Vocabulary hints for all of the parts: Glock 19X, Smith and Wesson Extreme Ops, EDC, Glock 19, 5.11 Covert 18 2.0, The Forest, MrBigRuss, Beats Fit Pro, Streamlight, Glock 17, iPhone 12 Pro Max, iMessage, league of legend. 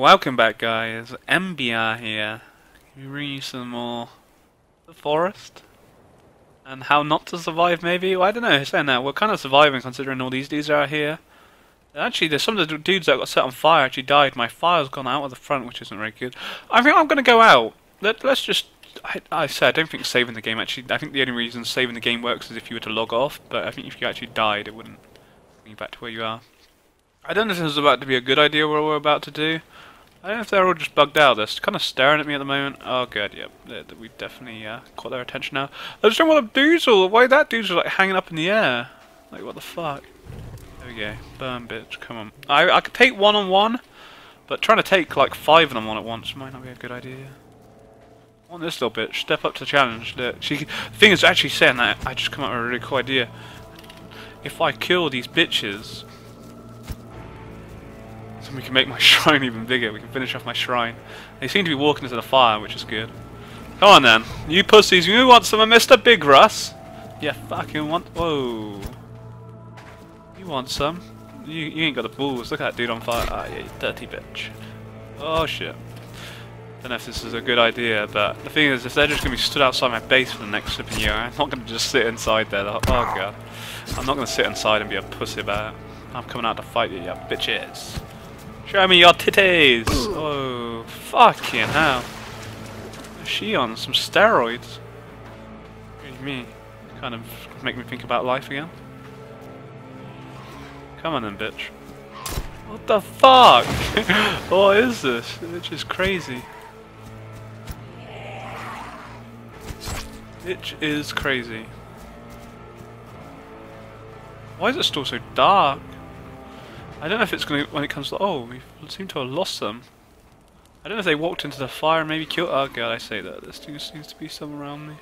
Welcome back, guys. MBR here. Can we bring you some more The Forest? And how not to survive, maybe? Well, I don't know, saying that, we're kind of surviving considering all these dudes are out here. Actually, there's some of the dudes that got set on fire actually died. My fire's gone out of the front, which isn't very good. I think I'm going to go out. Let's just... I say, I don't think saving the game actually... I think the only reason saving the game works is if you were to log off, but I think if you actually died, it wouldn't bring you back to where you are. I don't know if this is about to be a good idea what we're about to do. I don't know if they're all just bugged out. They're kind of staring at me at the moment. Oh good, yep, we've definitely caught their attention now. I just don't want to doozle. Why that doozle like hanging up in the air? Like what the fuck? There we go. Burn, bitch. Come on. I could take one on one, but trying to take like 5 of them on at once might not be a good idea. I want this little bitch. Step up to the challenge. Look, the thing is actually saying that I just come up with a really cool idea. If I kill these bitches. And we can make my shrine even bigger. We can finish off my shrine. They seem to be walking into the fire, which is good. Come on then, you pussies! You want some of MrBigRuss? Yeah, fucking want. Whoa! You want some? You ain't got the balls. Look at that dude on fire. Ah, yeah, you dirty bitch. Oh shit! Don't know if this is a good idea, but the thing is, if they're just gonna be stood outside my base for the next flipping year, I'm not gonna just sit inside there. Oh god! I'm not gonna sit inside and be a pussy about it. I'm coming out to fight you, you bitches! Show me your titties! Oh, fucking hell. Is she on some steroids? Me. Kind of make me think about life again. Come on then, bitch. What the fuck? What is this? Bitch is crazy. Bitch is crazy. Why is it still so dark? I don't know if it's going to, when it comes to, oh, we seem to have lost them. I don't know if they walked into the fire and maybe killed, oh god, I say that, there seems to be some around me.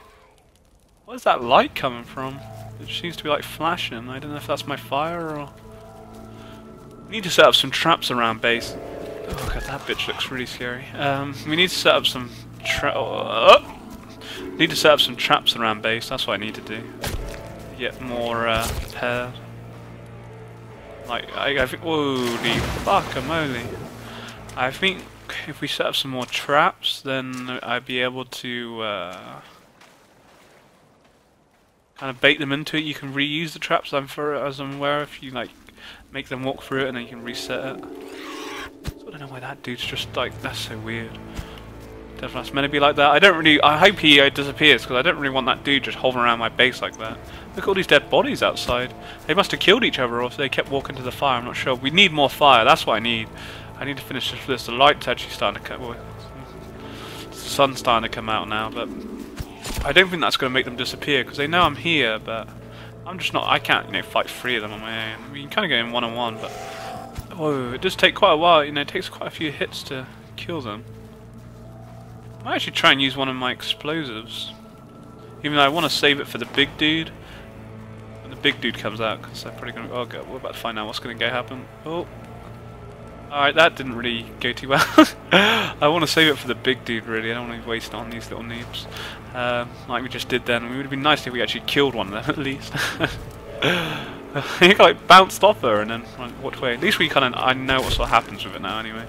Where's that light coming from? It seems to be like flashing, I don't know if that's my fire or... We need to set up some traps around base. Oh god, that bitch looks really scary. We need to set up some traps around base, that's what I need to do. Get more, pairs. Like, I think, holy fuck-a-moly. I think if we set up some more traps, then I'd be able to kind of bait them into it. You can reuse the traps, as I'm aware, if you like make them walk through it and then you can reset it. So I don't know why that dude's just like, that's so weird. Definitely that's meant to be like that. I don't really, I hope he disappears because I don't really want that dude just hovering around my base like that. Look at all these dead bodies outside. They must have killed each other or if they kept walking to the fire, I'm not sure. We need more fire, that's what I need. I need to finish this list. The light's actually starting to come, well, the sun's starting to come out now, but I don't think that's going to make them disappear because they know I'm here, but I'm just not, I can't, you know, fight 3 of them on my own. We can kind of go in one on one, but oh, it does take quite a while, you know, it takes quite a few hits to kill them. I might actually try and use one of my explosives. Even though I want to save it for the big dude. When the big dude comes out, because I'm probably going to... Oh god, we're about to find out what's going to happen. Oh. Alright, that didn't really go too well. I want to save it for the big dude, really. I don't want to waste it on these little noobs. Like we just did then. It would have been nice if we actually killed one of them, at least. You got, like, bounced off her and then like, walked away. At least we kind of... I know what sort of happens with it now, anyway.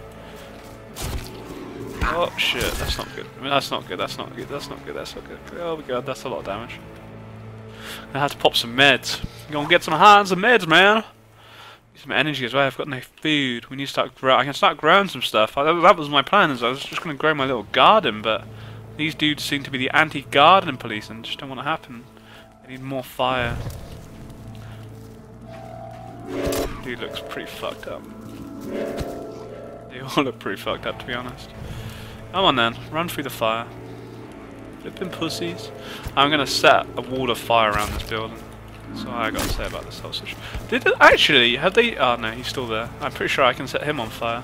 Oh shit, that's not good. I mean, that's not good, that's not good, that's not good, that's not good. Oh my god, that's a lot of damage. I have to pop some meds. Go and get some hands of meds, man! Need some energy as well, I've got no food. We need to start growing. I can start growing some stuff. That was my plan, is I was just going to grow my little garden, but these dudes seem to be the anti-garden police and just don't want to happen. I need more fire. Dude looks pretty fucked up. They all look pretty fucked up, to be honest. Come on then, run through the fire. Flipping pussies. I'm going to set a wall of fire around this building. That's all I got to say about this whole situation. Did it actually, have they... Oh no, he's still there. I'm pretty sure I can set him on fire.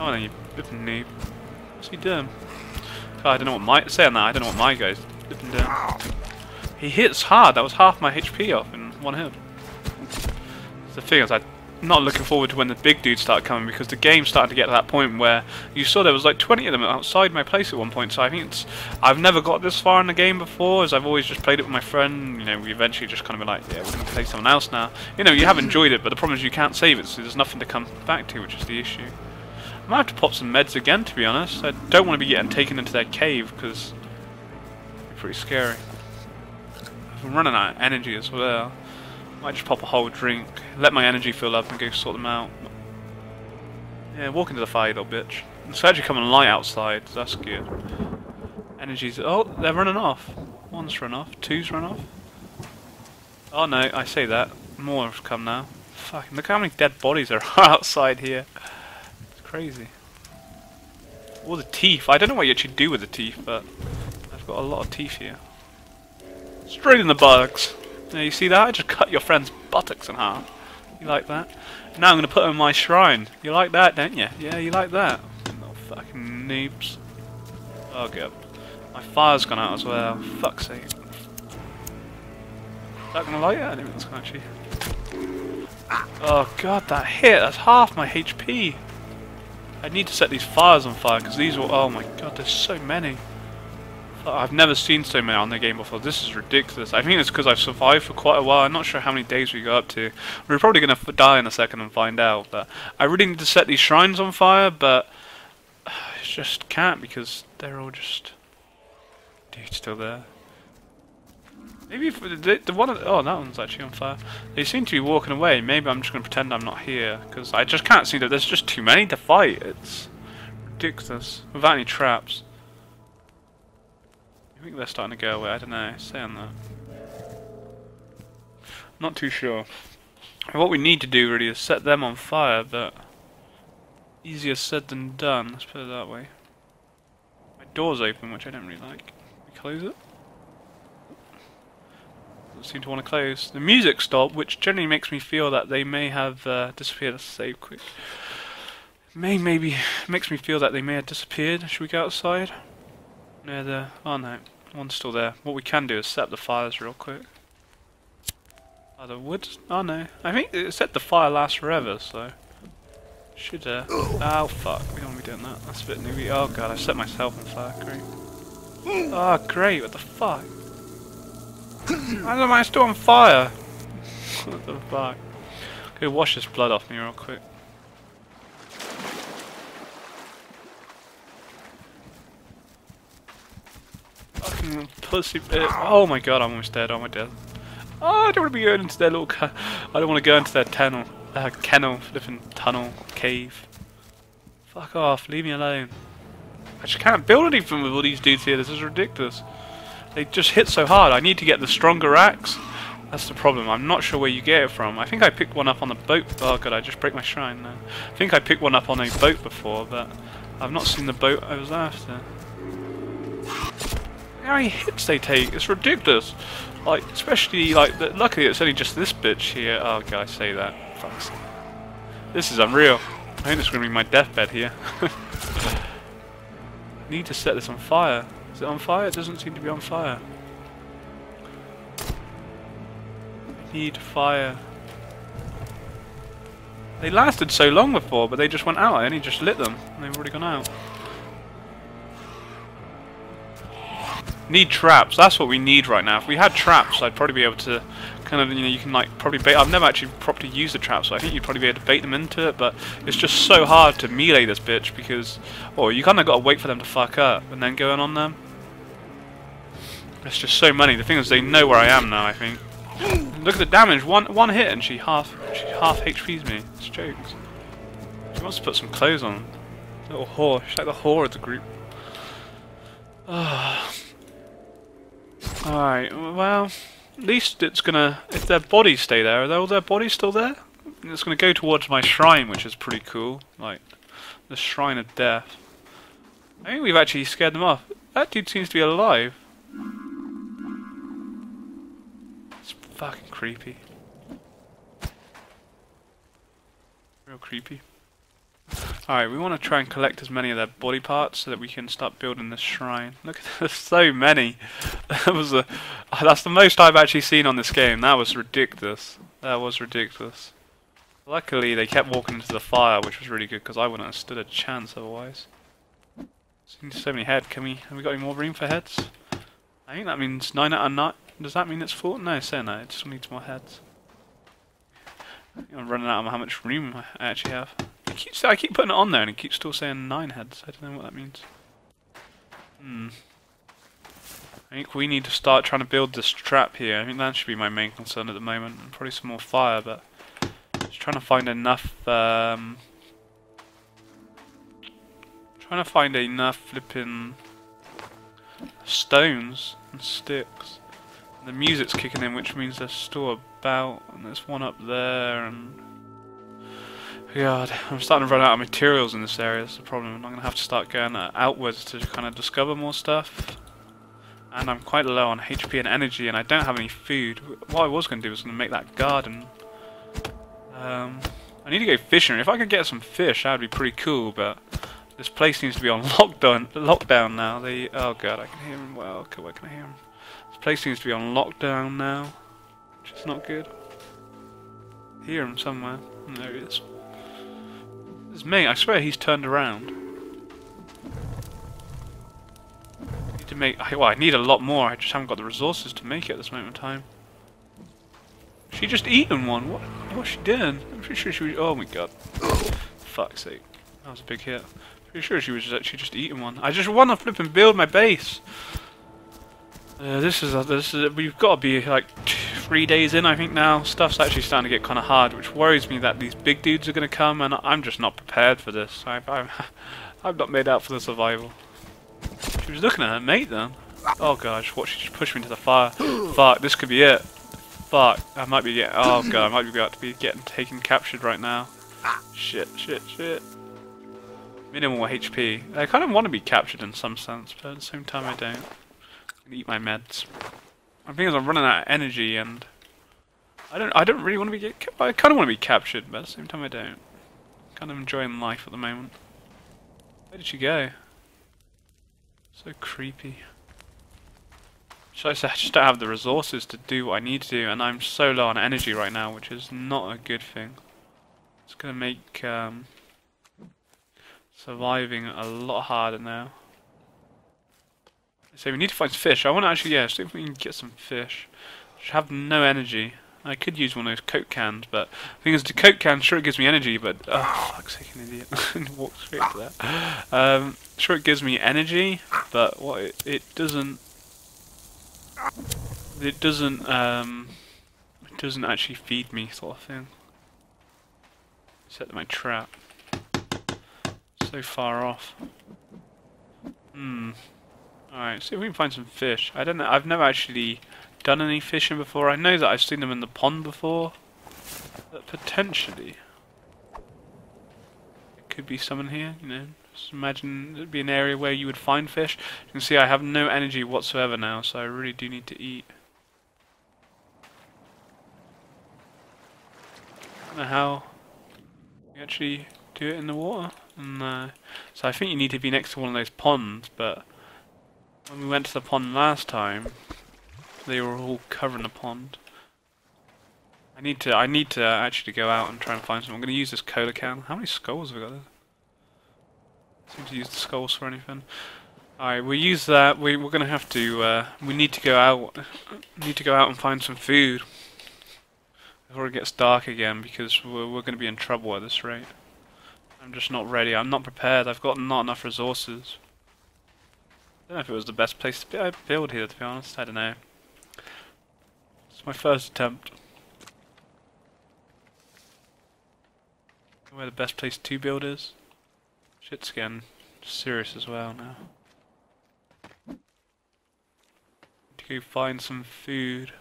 Oh no, you flipping noob. What's he doing? God, I don't know what my... Saying that, I don't know what my guy's flipping doing. He hits hard, that was half my HP off in one hit. The thing is, I not looking forward to when the big dudes start coming, because the game's starting to get to that point where you saw there was like 20 of them outside my place at one point. So I think I've never got this far in the game before, as I've always just played it with my friend. You know, we eventually just kind of been like, yeah, we're going to play someone else now. You know, you have enjoyed it, but the problem is you can't save it, so there's nothing to come back to, which is the issue. I might have to pop some meds again, to be honest. I don't want to be getting taken into their cave, because it's pretty scary. I'm running out of energy as well. Might just pop a whole drink, let my energy fill up and go sort them out. Yeah, walk into the fire, little bitch. It's actually coming light outside, so that's good. Energy's... oh, they're running off. One's run off, two's run off. Oh no, I say that. More have come now. Fucking look how many dead bodies are outside here. It's crazy. All the teeth. I don't know what you actually do with the teeth, but I've got a lot of teeth here. Straight in the bugs. Now you see that? I just cut your friend's buttocks in half. You like that? Now I'm going to put on my shrine. You like that, don't you? Yeah, you like that. Little fucking noobs. Oh, good. My fire's gone out as well. Fuck's sake. Is that going to light it? I didn't think it's going to actually... oh, God, that hit. That's half my HP. I need to set these fires on fire, because these will... oh, my God, there's so many. I've never seen so many on the game before. This is ridiculous. I think it's because I've survived for quite a while. I'm not sure how many days we got up to. We're probably going to die in a second and find out. But I really need to set these shrines on fire, but I just can't because they're all just... dude, still there. Maybe if the one... oh, that one's actually on fire. They seem to be walking away. Maybe I'm just going to pretend I'm not here, because I just can't see that. There's just too many to fight. It's ridiculous. Without any traps. I think they're starting to go away, I don't know, say on that. Not too sure. What we need to do really is set them on fire, but easier said than done, let's put it that way. My door's open, which I don't really like. Can we close it? Doesn't seem to want to close. The music stopped, which generally makes me feel that they may have disappeared. Let's save quick. Maybe makes me feel that they may have disappeared. Should we go outside? No, there. Oh no, one's still there. What we can do is set up the fires real quick. Are the woods? Oh no. I think it set the fire lasts forever, so... should oh fuck, we don't want to be doing that. That's a bit newbie. Oh god, I set myself on fire, great. Oh great, what the fuck? Why am I still on fire? What the fuck? Go wash this blood off me real quick. Pussy bit. Oh my god, I'm almost dead. Oh my dead. Oh, I don't want to be going into their little. I don't want to go into their tunnel. Kennel, flipping tunnel, cave. Fuck off, leave me alone. I just can't build anything with all these dudes here. This is ridiculous. They just hit so hard. I need to get the stronger axe. That's the problem. I'm not sure where you get it from. I think I picked one up on the boat. Oh god, I just break my shrine now. I think I picked one up on a boat before, but I've not seen the boat I was after. How many hits they take, it's ridiculous. Like, especially, like, luckily it's only just this bitch here. Oh, guys, say that. Fuck's sake. This is unreal. I think it's going to be my deathbed here. Need to set this on fire. Is it on fire? It doesn't seem to be on fire. I need fire. They lasted so long before, but they just went out. I only just lit them, and they've already gone out. Need traps, that's what we need right now. If we had traps, I'd probably be able to kind of, you know, you can like probably bait. I've never actually properly used the traps, so I think you'd probably be able to bait them into it, but it's just so hard to melee this bitch because, oh, you kind of got to wait for them to fuck up and then go in on them. There's just so many. The thing is, they know where I am now, I think. Look at the damage, one hit and she half HP's me. It's jokes. She wants to put some clothes on. Little whore, she's like the whore of the group. Ah. Alright, well, at least it's gonna, if their bodies stay there, are all their bodies still there? It's gonna go towards my shrine, which is pretty cool, like, the Shrine of Death. I think we've actually scared them off. That dude seems to be alive. It's fucking creepy. Real creepy. Alright, we want to try and collect as many of their body parts so that we can start building this shrine. Look, there's so many. That was that's the most I've actually seen on this game. That was ridiculous. Luckily, they kept walking into the fire, which was really good because I wouldn't have stood a chance otherwise. Seems so many head. Can we? Have we got any more room for heads? I think that means 9 out of 9. Does that mean it's full? No, it's no. It just needs more heads. I'm running out of how much room I actually have. I keep putting it on there, and it keeps still saying 9 heads. I don't know what that means. I think we need to start trying to build this trap here. I think that should be my main concern at the moment. And probably some more fire, but just trying to find enough. Trying to find enough flipping stones and sticks. And the music's kicking in, which means there's still about, and there's one up there, and God, I'm starting to run out of materials in this area. That's the problem. I'm going to have to start going outwards to kind of discover more stuff. And I'm quite low on HP and energy, and I don't have any food. What I was going to do was going to make that garden. I need to go fishing. If I could get some fish, that would be pretty cool, but this place needs to be on lockdown now. Oh God, I can hear him. Well, okay, where can I hear him? This place seems to be on lockdown now, which is not good. I hear him somewhere. There he is. It's me. I swear he's turned around. Need to make. Well, I need a lot more. I just haven't got the resources to make it at this moment in time. She just eaten one. What? What's she doing? I'm pretty sure she was. Oh my God! Fuck's sake! That was a big hit. Pretty sure she was actually just eating one. I just want to flip and build my base. This is. We've got to be like 3 days in, I think now. Stuff's actually starting to get kind of hard, which worries me that these big dudes are going to come, and I'm just not prepared for this. I'm not made out for the survival. She was looking at her mate then. Oh gosh, what, she just pushed me into the fire. Fuck, this could be it. Fuck, I might be getting, oh god, I might be about to be getting taken captured right now. Shit, shit, shit. Minimal HP. I kind of want to be captured in some sense, but at the same time I don't. I'm gonna eat my meds. I think I'm running out of energy, and I don't really want to be I kind of want to be captured, but at the same time I don't. Kind of enjoying life at the moment. Where did she go? So creepy. So I just don't have the resources to do what I need to do, and I'm so low on energy right now, which is not a good thing. It's gonna make surviving a lot harder now. So we need to find fish. I want to actually, yeah, see if we can get some fish. I have no energy. I could use one of those Coke cans, but the thing is, the Coke can sure it gives me energy, but oh, fuck's sake, an idiot! Walk straight to that. Sure it gives me energy, but what it doesn't. It doesn't actually feed me, sort of thing. Set my trap. So far off. Alright, see if we can find some fish. I don't know, I've never actually done any fishing before. I know that I've seen them in the pond before. But potentially it could be some in here, you know. Just imagine it'd be an area where you would find fish. You can see I have no energy whatsoever now, so I really do need to eat. I don't know how we actually do it in the water. And, so I think you need to be next to one of those ponds, but when we went to the pond last time, they were all covering the pond. I need to actually go out and try and find some. I'm going to use this cola can. How many skulls have we got there? I seem to use the skulls for anything. Alright, we'll use that. We're going to have to. We need to go out. Need to go out and find some food before it gets dark again, because we're going to be in trouble at this rate. I'm just not ready. I'm not prepared. I've got not enough resources. I don't know if it was the best place to build here, to be honest. I don't know. It's my first attempt. Where the best place to build is. Shit's getting serious as well now. Need to go find some food.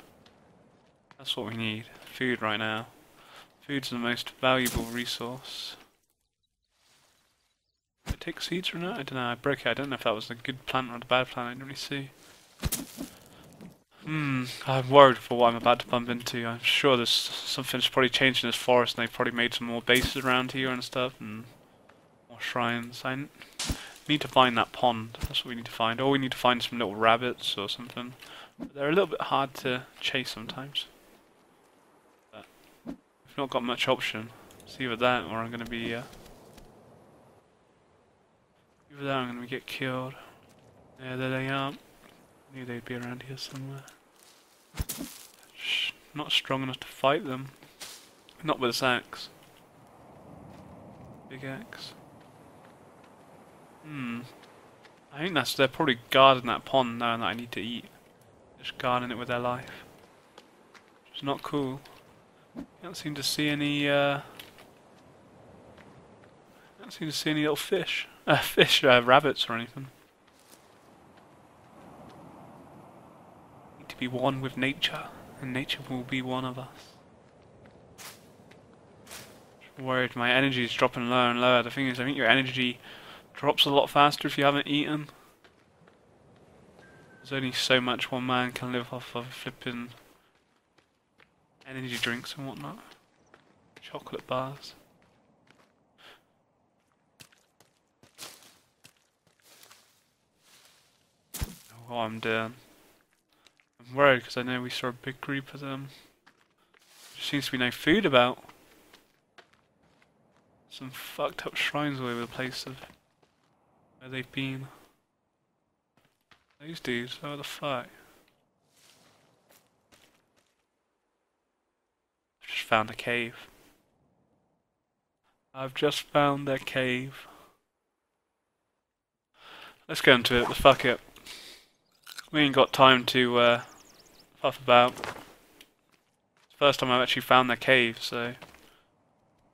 That's what we need. Food right now. Food's the most valuable resource. Did I take seeds from that? I don't know, I broke it. I don't know if that was a good plant or a bad plant, I didn't really see. I'm worried for what I'm about to bump into. I'm sure there's something's probably changed in this forest, and they've probably made some more bases around here and stuff, and more shrines. I need to find that pond, that's what we need to find. Or we need to find some little rabbits or something. But they're a little bit hard to chase sometimes. But we've not got much option. See, with that, or I'm gonna be. With that, I'm gonna get killed. Yeah, there they are. I knew they'd be around here somewhere. Not strong enough to fight them. Not with this axe. Big axe. I think that's. They're probably guarding that pond knowing that I need to eat. Just guarding it with their life. It's not cool. Can't seem to see any. Can't seem to see any little fish. Rabbits or anything. Need to be one with nature, and nature will be one of us. I'm worried my energy is dropping lower and lower. The thing is, I think your energy drops a lot faster if you haven't eaten. There's only so much one man can live off of flipping energy drinks and whatnot. Chocolate bars. Oh, I'm down. I'm worried because I know we saw a big group of them. There seems to be no food about. Some fucked up shrines all over the place of where they've been. These dudes, where the fuck? I've just found a cave. I've just found their cave. Let's go into it, but fuck it. We ain't got time to fuff about. It's the first time I've actually found the cave, so.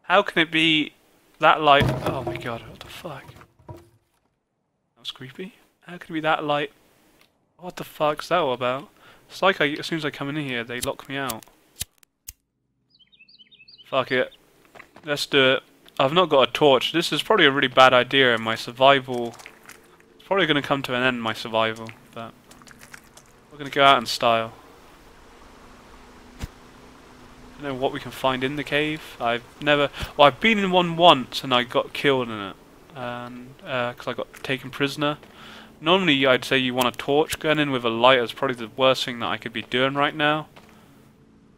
How can it be that light? Oh my god, what the fuck? That was creepy. How can it be that light? What the fuck's that all about? It's like as soon as I come in here, they lock me out. Fuck it. Let's do it. I've not got a torch. This is probably a really bad idea in my survival. It's probably going to come to an end, my survival, but. We're going to go out in style. I don't know what we can find in the cave. I've never. Well, I've been in one once and I got killed in it. And because I got taken prisoner. Normally, I'd say you want a torch. Going in with a light is probably the worst thing that I could be doing right now.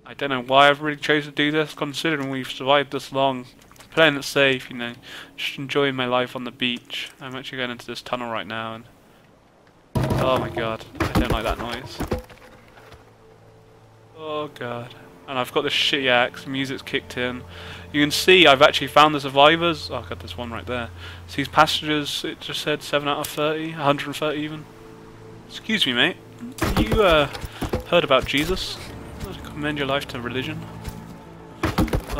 I don't know why I've really chosen to do this, considering we've survived this long. Playing it safe, you know. Just enjoying my life on the beach. I'm actually going into this tunnel right now and. Oh my god, I don't like that noise. Oh god. And I've got this shitty axe, music's kicked in. You can see I've actually found the survivors. Oh god, there's one right there. So these passages, it just said 7 out of 30, 130 even. Excuse me, mate. You heard about Jesus? I'd commend your life to religion.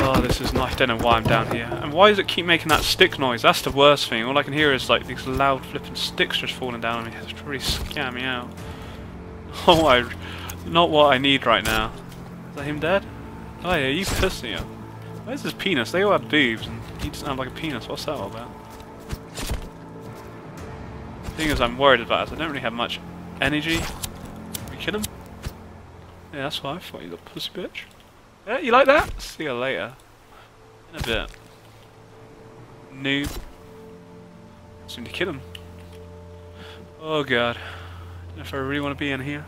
Oh, this is not. I don't know why I'm down here. And why does it keep making that stick noise? That's the worst thing. All I can hear is like these loud flipping sticks just falling down on me. It's really scaring me out. Oh, not what I need right now. Is that him dead? Oh yeah, you pussy. Where's his penis? They all have boobs and he doesn't have like a penis. What's that all about? The thing is, I'm worried about is I don't really have much energy. Can we kill him? Yeah, that's why I thought you little pussy bitch. Yeah, you like that? See you later. In a bit. Noob. Seem to kill him. Oh god. I don't know if I really want to be in here.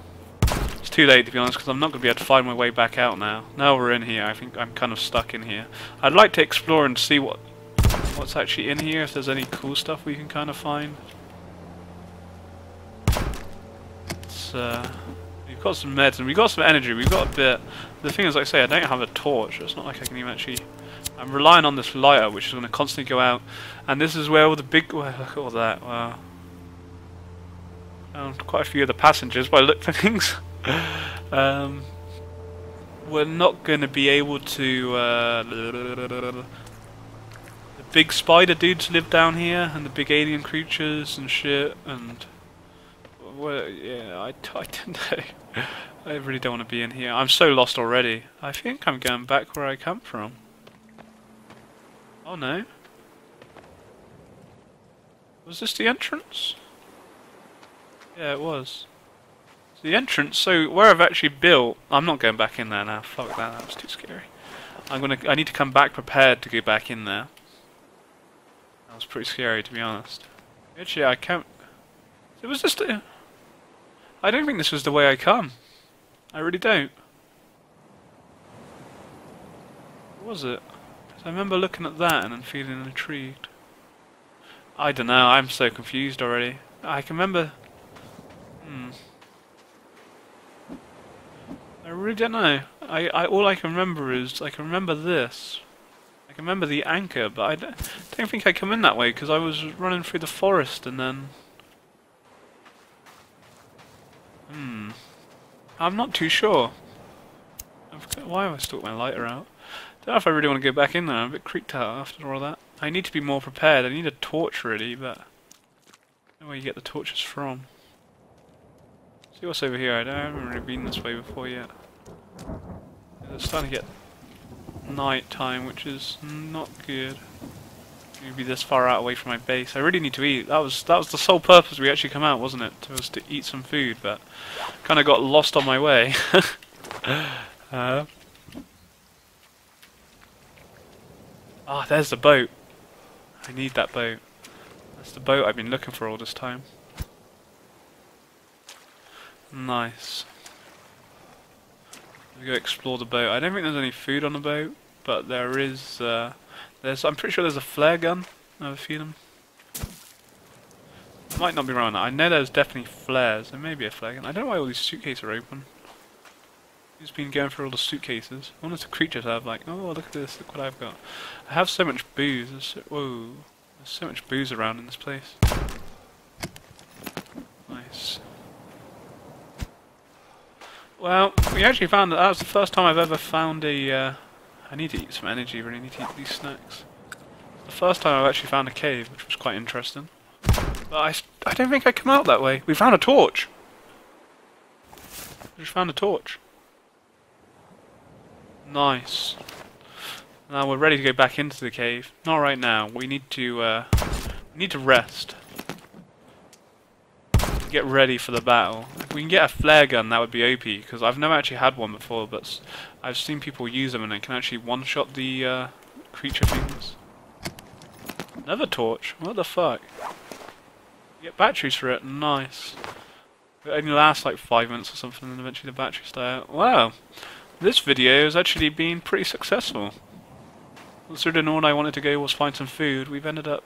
It's too late to be honest because I'm not going to be able to find my way back out now. Now we're in here, I think I'm kind of stuck in here. I'd like to explore and see what's actually in here, if there's any cool stuff we can kind of find. It's we've got some meds and we've got some energy, we've got a bit. The thing is, like I say, I don't have a torch, it's not like I can even actually. I'm relying on this lighter, which is going to constantly go out. And this is where all the big. Well, look at all that, wow. Quite a few of the passengers, by look for things. We're not going to be able to. The big spider dudes live down here, and the big alien creatures and shit, and. Well, yeah, I don't know. I really don't want to be in here. I'm so lost already. I think I'm going back where I come from. Oh no. Was this the entrance? Yeah, it was. It's the entrance, so where I've actually built. I'm not going back in there now. Fuck that, that was too scary. I need to come back prepared to go back in there. That was pretty scary, to be honest. Actually, I can't. It was just. I don't think this was the way I come. I really don't. What was it? So I remember looking at that and feeling intrigued. I don't know, I'm so confused already. I can remember... I really don't know. All I can remember is, I can remember this. I can remember the anchor, but I don't think I come in that way, because I was running through the forest and then... I'm not too sure. Why have I stalked my lighter out? Don't know if I really want to go back in there. I'm a bit creeped out after all that. I need to be more prepared. I need a torch, really, but... I don't know where you get the torches from. See what's over here. I haven't really been this way before yet. It's starting to get night time, which is not good. Maybe this far out away from my base. I really need to eat. That was the sole purpose we actually come out, wasn't it? Was to eat some food, but kind of got lost on my way. Ah, there's the boat. I need that boat. That's the boat I've been looking for all this time. Nice. We'll go explore the boat. I don't think there's any food on the boat, but there is. I'm pretty sure there's a flare gun. I have a feeling. Might not be wrong. I know there's definitely flares. There may be a flare gun. I don't know why all these suitcases are open. Who's been going through all the suitcases? One of the creatures have like, oh look at this, look what I've got. I have so much booze. There's so much booze around in this place. Nice. Well, we actually found that was the first time I've ever found a... I need to eat some energy, really need to eat these snacks. The first time I've actually found a cave, which was quite interesting. But I don't think I come out that way. We found a torch! We just found a torch. Nice. Now we're ready to go back into the cave. Not right now. We need to rest. Get ready for the battle. If we can get a flare gun, that would be OP, because I've never actually had one before, but I've seen people use them and it can actually one-shot the creature things. Another torch? What the fuck? You get batteries for it? Nice. It only lasts like 5 minutes or something and eventually the batteries die out. Wow! This video has actually been pretty successful. Considering all I wanted to go was find some food, we've ended up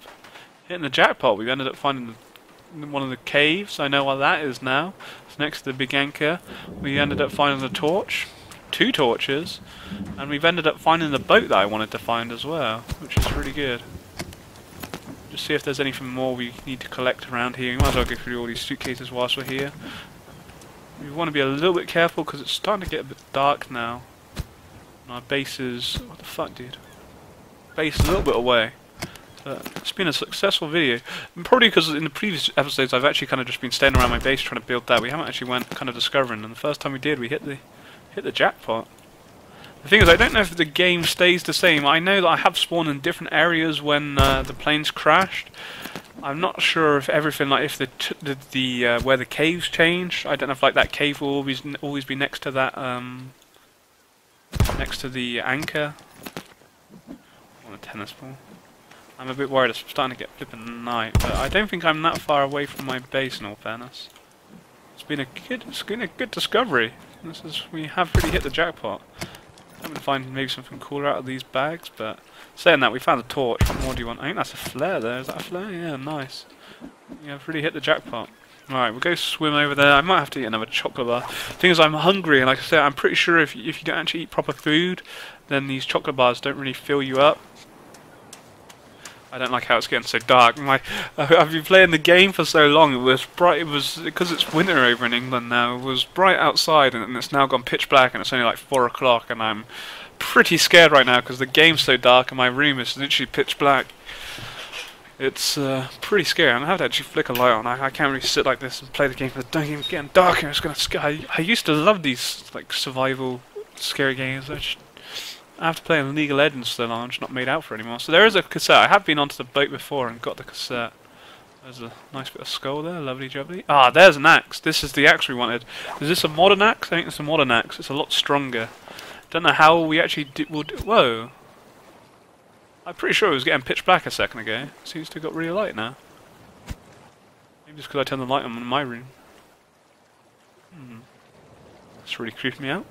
hitting the jackpot. We've ended up finding one of the caves. I know what that is now. It's next to the big anchor. We ended up finding the torch, 2 torches, and we've ended up finding the boat that I wanted to find as well, which is really good. Just see if there's anything more we need to collect around here. We might as well go through all these suitcases whilst we're here. We want to be a little bit careful because it's starting to get a bit dark now. And our base is... what the fuck, dude? Base is a little bit away. It's been a successful video, and probably because in the previous episodes I've actually kind of just been staying around my base trying to build that. We haven't actually went kind of discovering, and the first time we did, we hit the jackpot. The thing is, I don't know if the game stays the same. I know that I have spawned in different areas when the planes crashed. I'm not sure if everything, like if the where the caves change. I don't know if like that cave will always be next to that next to the anchor. On a tennis ball. I'm a bit worried, it's starting to get flipping night, but I don't think I'm that far away from my base in all fairness. It's been a good discovery. We have really hit the jackpot. I'm gonna find maybe something cooler out of these bags, but saying that, we found a torch. What more do you want? I think that's a flare there, is that a flare? Yeah, nice. Yeah, I've really hit the jackpot. Alright, we'll go swim over there. I might have to eat another chocolate bar. The thing is, I'm hungry, and like I said, I'm pretty sure if you don't actually eat proper food, then these chocolate bars don't really fill you up. I don't like how it's getting so dark. I've been playing the game for so long. It was bright. It was because it's winter over in England now. It was bright outside, and it's now gone pitch black, and it's only like 4 o'clock, and I'm pretty scared right now because the game's so dark, and my room is literally pitch black. It's pretty scary. I have to actually flick a light on. I can't really sit like this and play the game because the game's getting darker. It's gonna scare. I used to love these like survival scary games. I have to play on League of Legends so long, I'm just not made out for it anymore. So there is a cassette. I have been onto the boat before and got the cassette. There's a nice bit of skull there, lovely jubbly. Ah, there's an axe. This is the axe we wanted. Is this a modern axe? I think it's a modern axe. It's a lot stronger. Don't know how we actually will do... Whoa. I'm pretty sure it was getting pitch black a second ago. Seems to have got really light now. Maybe just because I turned the light on in my room. That's really creeped me out.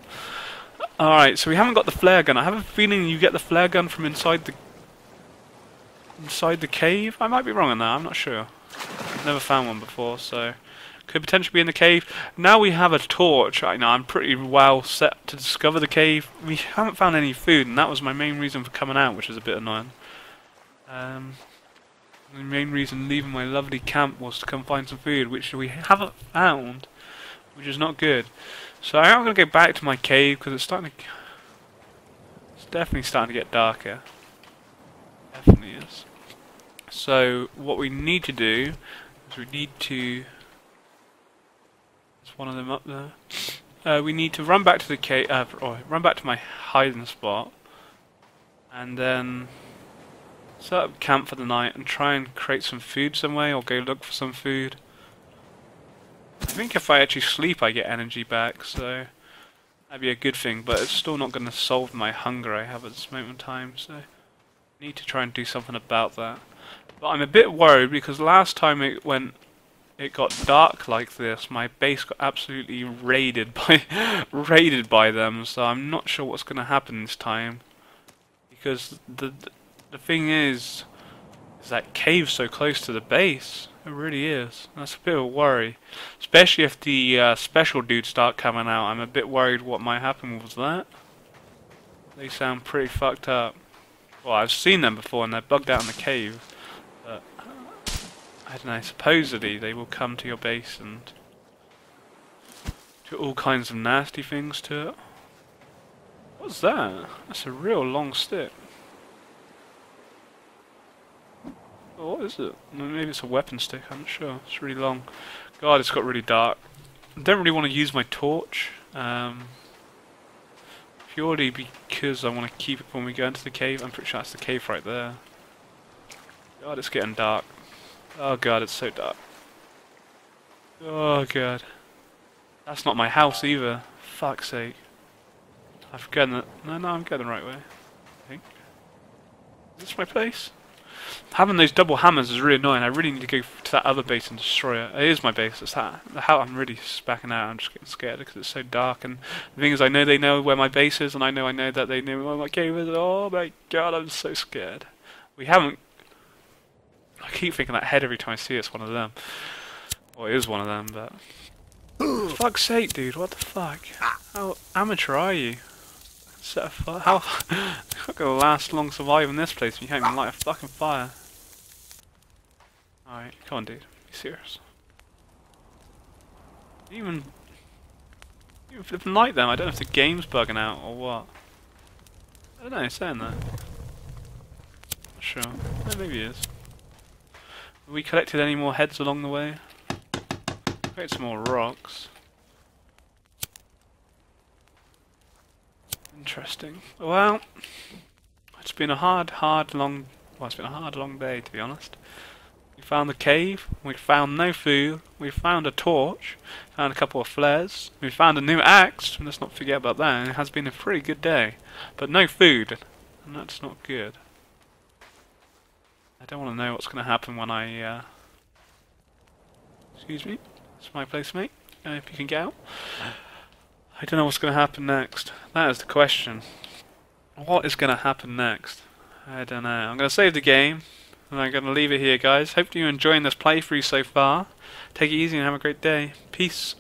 Alright, so we haven't got the flare gun. I have a feeling you get the flare gun from inside the cave. I might be wrong on that, I'm not sure. Never found one before, so could potentially be in the cave. Now we have a torch. Right now I'm pretty well set to discover the cave. We haven't found any food, and that was my main reason for coming out, which is a bit annoying. The main reason leaving my lovely camp was to come find some food, which we haven't found, which is not good. So I'm going to go back to my cave because it's definitely starting to get darker. Definitely is. So what we need to do is there's one of them up there. We need to run back to the cave, or run back to my hiding spot, and then set up camp for the night and try and create some food some way, or go look for some food. I think if I actually sleep I get energy back, so that'd be a good thing, but it's still not going to solve my hunger I have at this moment in time, so I need to try and do something about that. But I'm a bit worried because last time it got dark like this, my base got absolutely raided by them, so I'm not sure what's going to happen this time, because the thing is that cave's so close to the base. It really is. That's a bit of a worry, especially if the special dudes start coming out. I'm a bit worried what might happen with that. They sound pretty fucked up. Well, I've seen them before and they're bugged out in the cave, but I don't know, supposedly they will come to your base and do all kinds of nasty things to it. What's that? That's a real long stick. Oh, what is it? Maybe it's a weapon stick, I'm not sure. It's really long. God, it's got really dark. I don't really want to use my torch. Purely because I want to keep it when we go into the cave. I'm pretty sure that's the cave right there. God, it's getting dark. Oh god, it's so dark. Oh god. That's not my house either. Fuck's sake. I've gone the... No, I'm going the right way, I think. Is this my place? Having those double hammers is really annoying. I really need to go to that other base and destroy it. It is my base. It's that. How I'm really spacking out. I'm just getting scared because it's so dark. And the thing is, I know they know where my base is, and I know that they know where my cave is. Oh my god, I'm so scared. We haven't. I keep thinking that head every time I see it. It's one of them. Well, it is one of them, but. For fuck's sake, dude! What the fuck? How amateur are you? Set a fire. How? I'm not gonna last long surviving this place. You can't even light a fucking fire. Alright, come on, dude. Be serious. Even flipping light them. I don't know if the game's bugging out or what. I don't know. It's saying that. Not sure. No, maybe it is. Have we collected any more heads along the way? Create some more rocks. Interesting. Well, it's been a hard, long day, to be honest. We found the cave, we found no food, we found a torch, found a couple of flares, we found a new axe, let's not forget about that, and it has been a pretty good day. But no food, and that's not good. I don't want to know what's going to happen when I... Excuse me, it's my place, mate, if you can get out. I don't know what's going to happen next. That is the question. What is going to happen next? I don't know. I'm going to save the game, and I'm going to leave it here, guys. Hopefully you're enjoying this playthrough so far. Take it easy and have a great day. Peace.